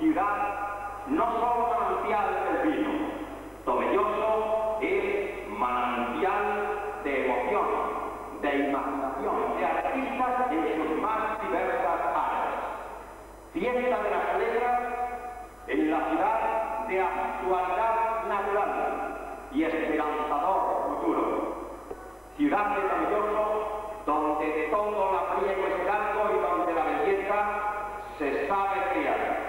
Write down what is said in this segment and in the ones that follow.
ciudad no solo manantial del vino, Tomelloso es manantial de emoción, de imaginación, de artistas en sus más diversas áreas. Fiesta de las Letras en la ciudad de actualidad natural y esperanzador futuro. Ciudad de Tomelloso, donde de todo la priego es largo y donde la belleza se sabe crear.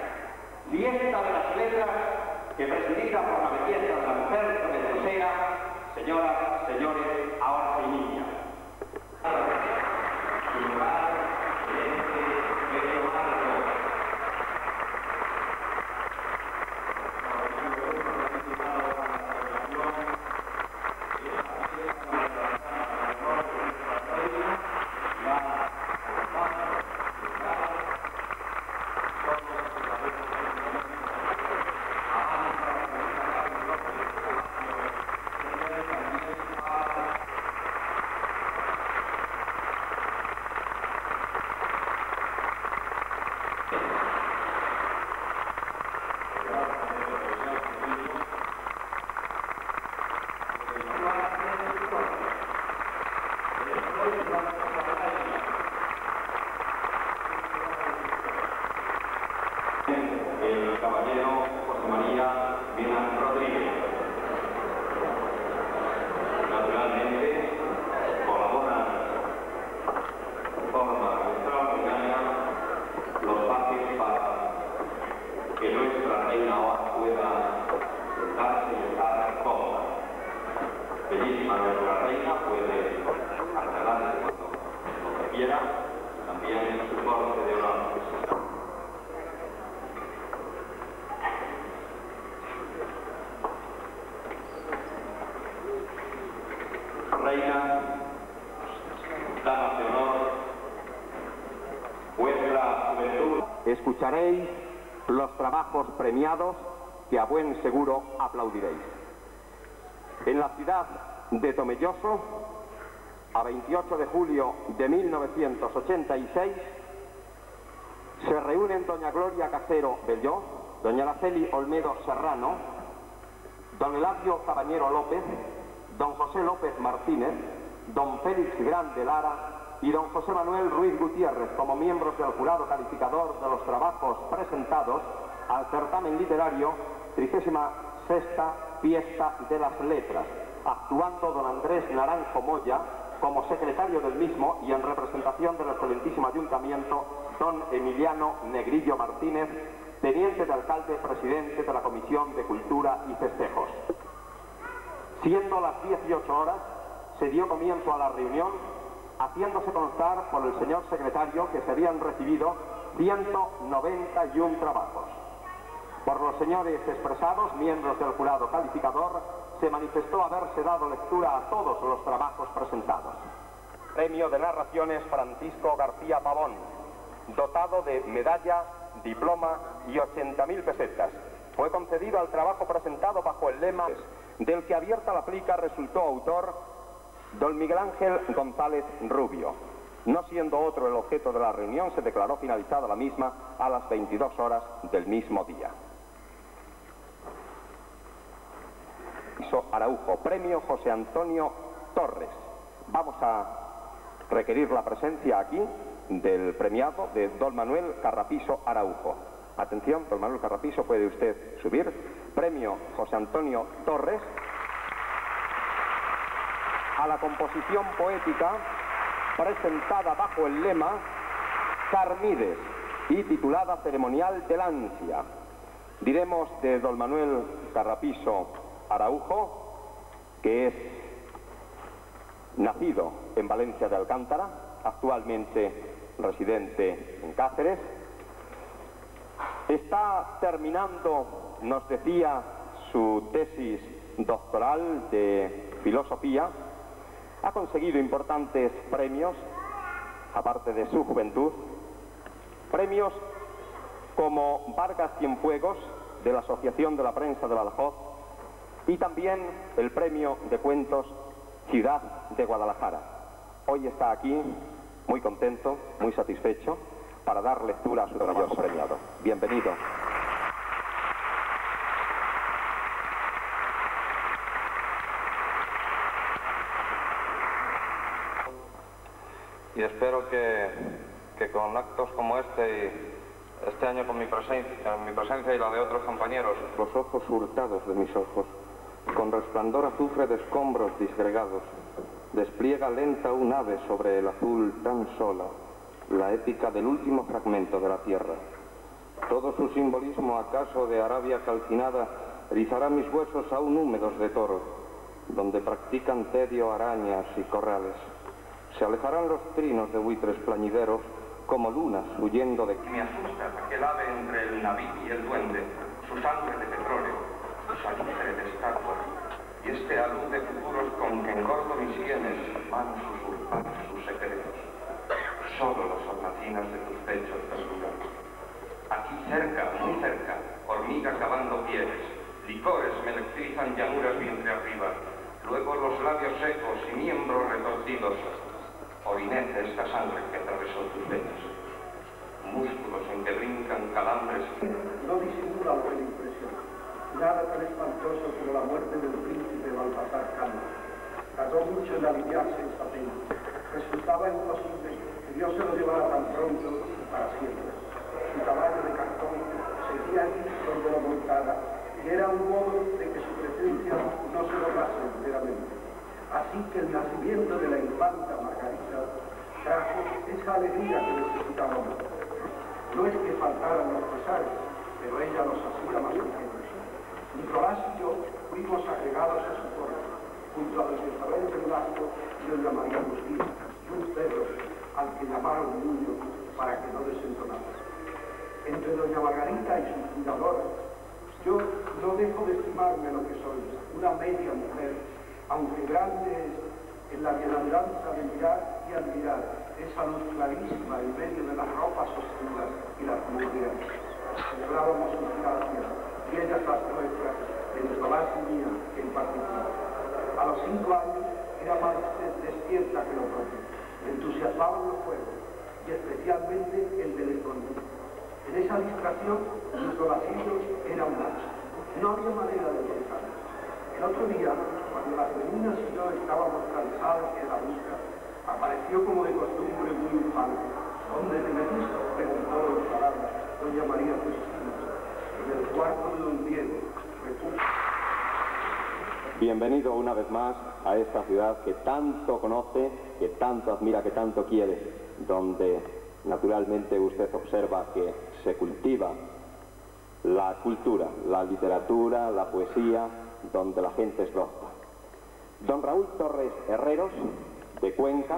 Fiesta de las Letras que, presidida por la belleza de la mujer torremochera, señoras, señores, ahora sí niñas. Escucharéis los trabajos premiados que a buen seguro aplaudiréis. En la ciudad de Tomelloso, a 28 de julio de 1986, se reúnen doña Gloria Casero Belló, doña Araceli Olmedo Serrano, don Eladio Cabañero López, don José López Martínez, don Félix Grande Lara y don José Manuel Ruiz Gutiérrez como miembros del jurado calificador de los trabajos presentados al certamen literario 36ª Fiesta de las Letras, actuando don Andrés Naranjo Moya como secretario del mismo y en representación del excelentísimo ayuntamiento don Emiliano Negrillo Martínez, teniente de alcalde presidente de la Comisión de Cultura y Festejos. Siendo las 18 horas, se dio comienzo a la reunión, haciéndose constar por el señor secretario que se habían recibido 191 trabajos. Por los señores expresados, miembros del jurado calificador, se manifestó haberse dado lectura a todos los trabajos presentados. Premio de Narraciones Francisco García Pavón, dotado de medalla, diploma y 80.000 pesetas. Fue concedido al trabajo presentado bajo el lema del que abierta la plica resultó autor don Miguel Ángel González Rubio. No siendo otro el objeto de la reunión, se declaró finalizada la misma a las 22 horas del mismo día. Araujo, premio José Antonio Torres. Vamos a requerir la presencia aquí del premiado de don Manuel Carrapiso Araujo. Atención, don Manuel Carrapiso, puede usted subir. Premio José Antonio Torres a la composición poética presentada bajo el lema Carmides y titulada Ceremonial del Ansia. Diremos de don Manuel Carrapiso Araujo, que es nacido en Valencia de Alcántara, actualmente residente en Cáceres. Está terminando, nos decía, su tesis doctoral de filosofía. Ha conseguido importantes premios, aparte de su juventud, premios como Vargas Cienfuegos, de la Asociación de la Prensa de Badajoz, y también el Premio de Cuentos Ciudad de Guadalajara. Hoy está aquí, muy contento, muy satisfecho, para dar lectura a su trabajo premiado. Bienvenido. y espero que con actos como este y este año con mi presencia y la de otros compañeros, los ojos hurtados de mis ojos, con resplandor azufre de escombros disgregados, despliega lenta un ave sobre el azul tan sola, la épica del último fragmento de la tierra. Todo su simbolismo acaso de Arabia calcinada rizará mis huesos aún húmedos de toro, donde practican tedio arañas y corrales. Se alejarán los trinos de buitres plañideros como lunas huyendo de... Me asusta que el ave entre el naví y el duende, su sangre de petróleo, su salitre de estatua, y este alud de futuros con que engordo mis sienes, manos usurpadas sus secretos. Solo las hornacinas de tus pechos desnudan. Aquí cerca, muy cerca, hormigas cavando pieles, licores me electrizan llanuras vientre arriba, luego los labios secos y miembros retorcidos. Orinece esta sangre que atravesó tus venas. Músculos en que brincan calambres. No disimula lo que le impresiona. Nada tan espantoso como la muerte del príncipe Baltasar Carlos. Tardó mucho en aliviarse esta pena. Resultaba imposible que Dios se lo llevara tan pronto y para siempre. Su caballo de cartón seguía allí donde lo montara y era un modo de que su presencia no se borrase enteramente. Así que el nacimiento de la infanta Margarita trajo esa alegría que necesitábamos. No es que faltaran los pesares, pero ella los hacía más ligeros. Nicolás y yo fuimos agregados a su corte, junto a don Isabel Velasco y doña María Agustina, y un Pedro, al que llamaron Niño para que no desentonara. Entre doña Margarita y sus fundadoras, yo no dejo de estimarme lo que soy, una media mujer, aunque grande es en la bienaventuranza de mirar y admirar esa luz clarísima en medio de las ropas oscuras y las nubes. Celebrábamos sus gracias y ellas las nuestras, de Nicolás y mía en particular. A los 5 años era más despierta que nosotros, entusiasmaban los juegos y especialmente el del escondite. En esa distracción, Nicolás era un macho. No había manera de pensar. El otro día, cuando las meninas y yo estábamos cansados de la busca, apareció como de costumbre muy infante. ¿Dónde te metiste?, preguntó los palabras doña María Cristina. En el cuarto de don Diego, repuso. Bienvenido una vez más a esta ciudad que tanto conoce, que tanto admira, que tanto quiere, donde naturalmente usted observa que se cultiva la cultura, la literatura, la poesía, donde la gente es loca. Don Raúl Torres Herreros, de Cuenca,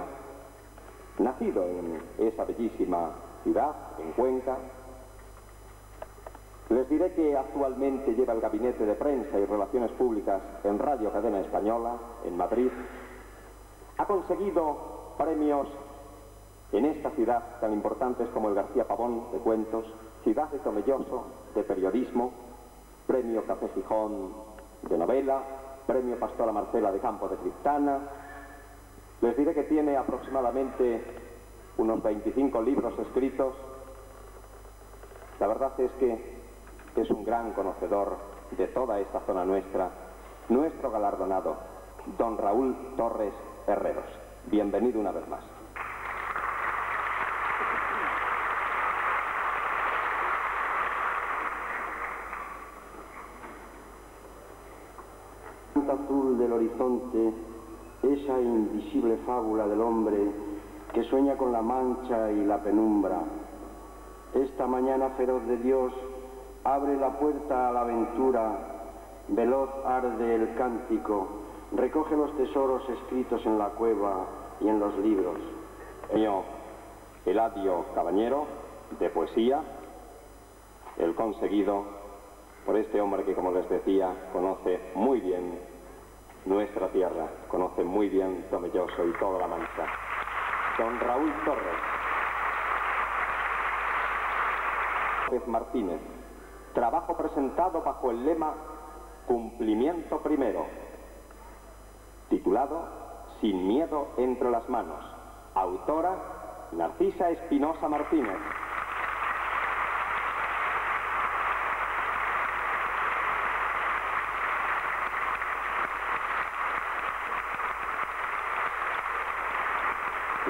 nacido en esa bellísima ciudad, en Cuenca. Les diré que actualmente lleva el gabinete de prensa y relaciones públicas en Radio Cadena Española, en Madrid. Ha conseguido premios en esta ciudad tan importantes como el García Pavón de Cuentos, Ciudad de Tomelloso de Periodismo, Premio Café Gijón de Novela, Premio Pastora Marcela de Campo de Criptana. Les diré que tiene aproximadamente unos 25 libros escritos. La verdad es que es un gran conocedor de toda esta zona nuestra, nuestro galardonado, don Raúl Torres Herreros. Bienvenido una vez más. Azul del horizonte, esa invisible fábula del hombre que sueña con la mancha y la penumbra. Esta mañana feroz de Dios abre la puerta a la aventura, veloz arde el cántico, recoge los tesoros escritos en la cueva y en los libros. Eladio Cabañero, de poesía, el conseguido por este hombre que, como les decía, conoce muy bien nuestra tierra, conoce muy bien Tomelloso y toda la Mancha. Don Raúl Torres López Martínez, trabajo presentado bajo el lema Cumplimiento Primero, titulado Sin miedo entre las manos, autora Narcisa Espinosa Martínez.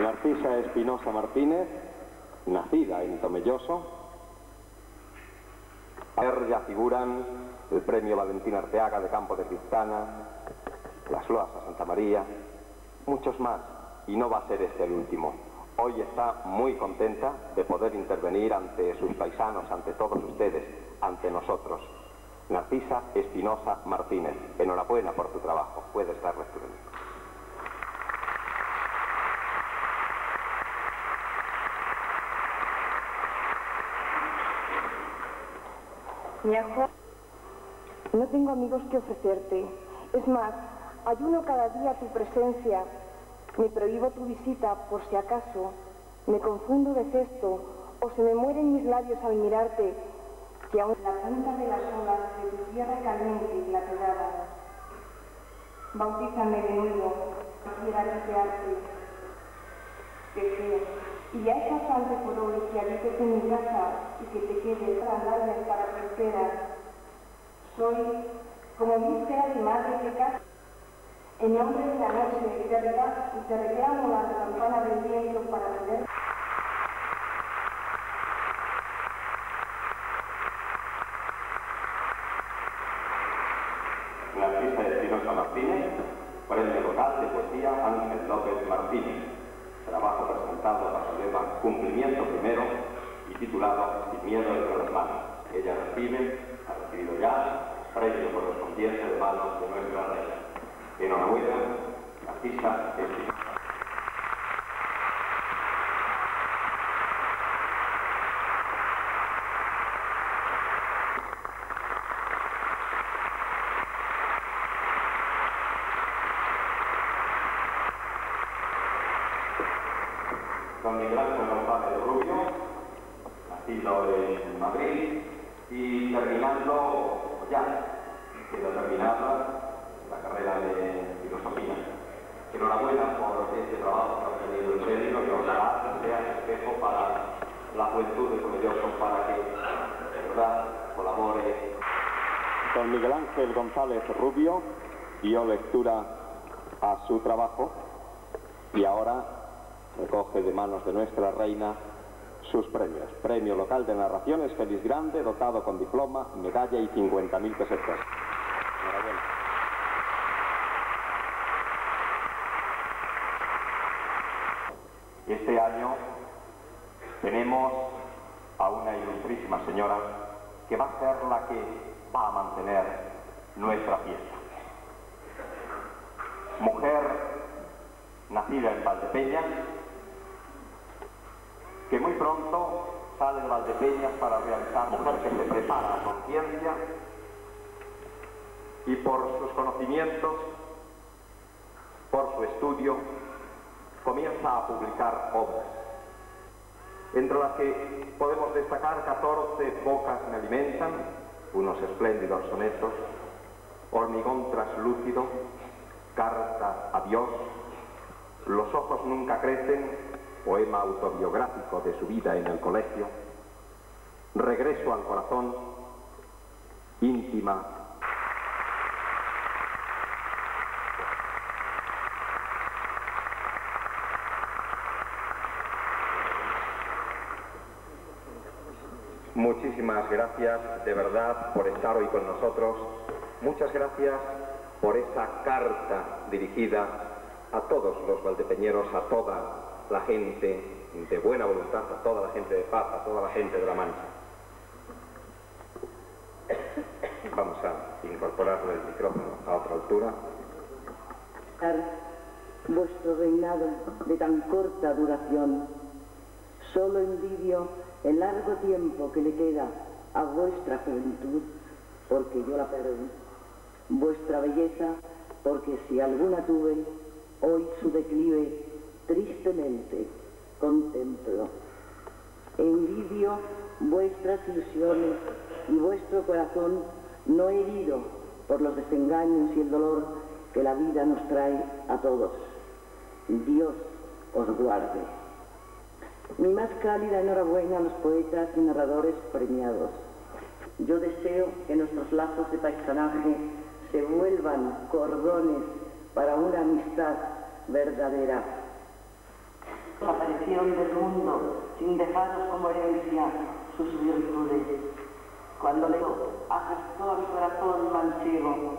Narcisa Espinosa Martínez, nacida en Tomelloso. Ya figuran el Premio Valentín Arteaga de Campo de Cristana, las loas a Santa María, muchos más, y no va a ser este el último. Hoy está muy contenta de poder intervenir ante sus paisanos, ante todos ustedes, ante nosotros. Narcisa Espinosa Martínez, enhorabuena por tu trabajo, puede estar recluido. Viejo, no tengo amigos que ofrecerte. Es más, ayuno cada día tu presencia. Me prohíbo tu visita por si acaso. Me confundo de cesto o se me mueren mis labios al mirarte. Que aún la punta de las olas de tu tierra caliente y lacerada. Bautízame de nuevo, quiera desearte. Deseo, y ya estás ante colores que habites en mi casa y que te quedes para darles para prosperar. Soy como víspera de madre que casa. En nombre de la noche te reclamo la campana del viento para poder. La artista de Espinosa Martínez, por el total de poesía Ángel López Martínez, trabajo presentado bajo el lema Cumplimiento Primero y titulado Sin miedo entre las manos. Ella recibe, ha recibido ya, premio correspondiente de manos de nuestra reina. Enhorabuena, Narcisa Espinosa. Don Miguel Ángel González Rubio, nacido en Madrid, y terminando, la carrera de filosofía. Enhorabuena por este trabajo que ha tenido en serio y ojalá sea espejo para la juventud de Tomelloso para que de verdad colabore. Don Miguel Ángel González Rubio dio lectura a su trabajo y ahora recoge de manos de nuestra reina sus premios. Premio Local de Narraciones Félix Grande, dotado con diploma, medalla y 50.000 pesetas. Este año tenemos a una ilustrísima señora que va a ser la que va a mantener nuestra fiesta. Mujer nacida en Valdepeña, que muy pronto sale de Valdepeña para realizar, mujer que se prepara a conciencia y por sus conocimientos, por su estudio, comienza a publicar obras, entre las que podemos destacar 14 bocas me alimentan, unos espléndidos sonetos, hormigón traslúcido, carta a Dios, los ojos nunca crecen, poema autobiográfico de su vida en el colegio, regreso al corazón, íntima. Muchísimas gracias de verdad por estar hoy con nosotros. Muchas gracias por esa carta dirigida a todos los valdepeñeros, a toda la gente de buena voluntad, a toda la gente de paz, a toda la gente de La Mancha. Vamos a incorporarle el micrófono a otra altura. Vuestro reinado de tan corta duración, solo envidio el largo tiempo que le queda a vuestra juventud, porque yo la perdí, vuestra belleza, porque si alguna tuve, hoy su declive tristemente contemplo. Envidio vuestras ilusiones y vuestro corazón no herido por los desengaños y el dolor que la vida nos trae a todos. Dios os guarde. Mi más cálida enhorabuena a los poetas y narradores premiados. Yo deseo que nuestros lazos de paisanaje se vuelvan cordones para una amistad verdadera. desaparecieron del mundo sin dejaros como herencia sus virtudes. Cuando Leo ajustó a mi corazón manchego,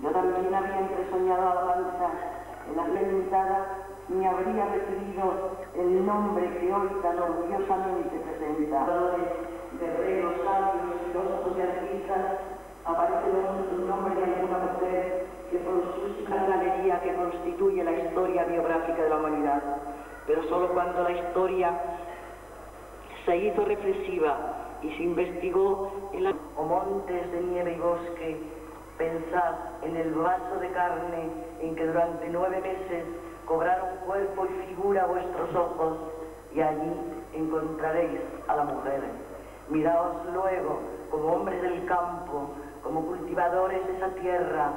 yo también había entresoñado alabanza, en la lamentada ni habría recibido el nombre que hoy tan orgullosamente presenta. Guerreros, sabios, filósofos y artistas, aparece un nombre de alguna mujer que por la galería que constituye la historia biográfica de la humanidad. Pero solo cuando la historia se hizo reflexiva y se investigó en los montes de nieve y bosque, pensad en el vaso de carne en que durante 9 meses cobraron cuerpo y figura vuestros ojos, y allí encontraréis a la mujer. Miraos luego como hombres del campo, como cultivadores de esa tierra,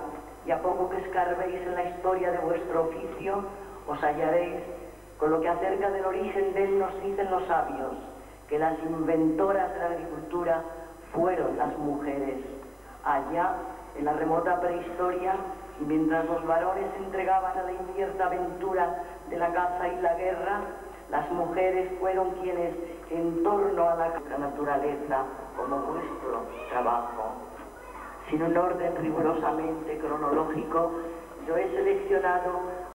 y a poco que escarbéis en la historia de vuestro oficio, os hallaréis con lo que acerca del origen de él nos dicen los sabios, que las inventoras de la agricultura fueron las mujeres. Allá, en la remota prehistoria, y mientras los varones se entregaban a la incierta aventura de la caza y la guerra, las mujeres fueron quienes, en torno a la naturaleza, como vuestro trabajo. Sin un orden rigurosamente cronológico, yo he seleccionado